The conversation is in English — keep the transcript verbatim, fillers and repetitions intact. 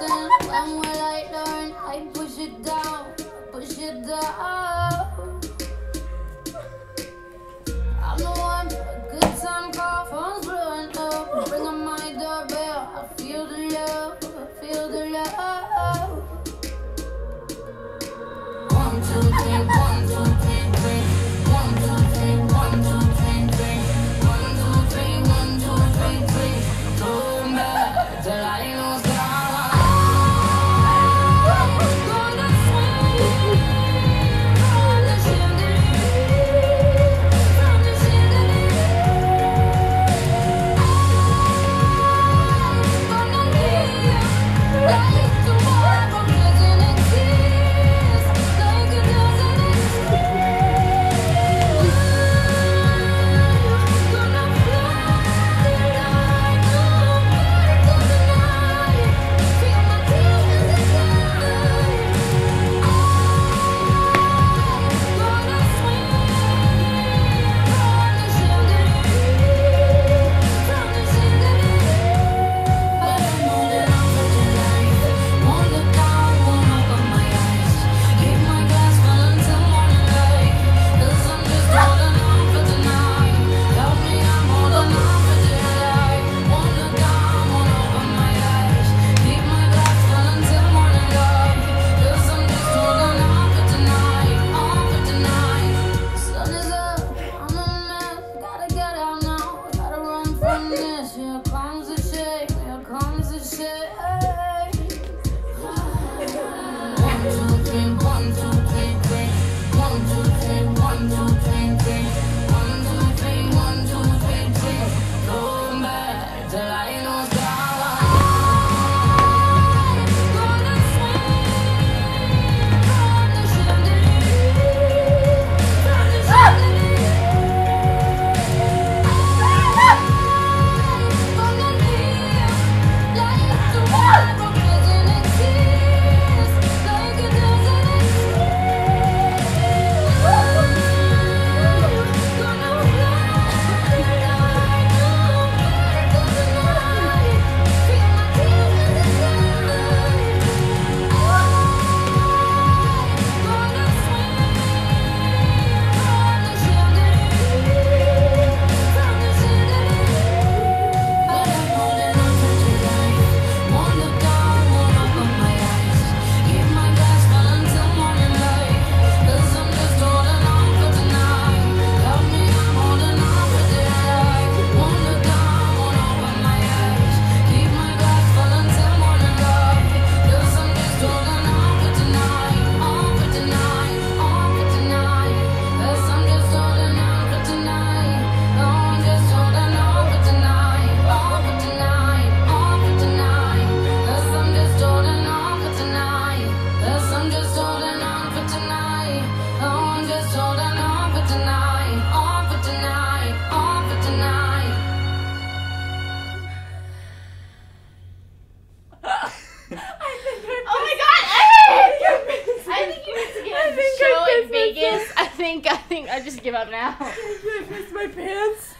circle. When will I learn? I push it down, push it down. I'm the one, a good time call, phone's blowing up. Ring on my doorbell, I feel the love, I feel the love. One, two, three, one, two, three, three. One, two, three, one, two, three, three. One, two, three, one, two, three, three. Going back till I know. I think I think I just give up now. I missed my pants.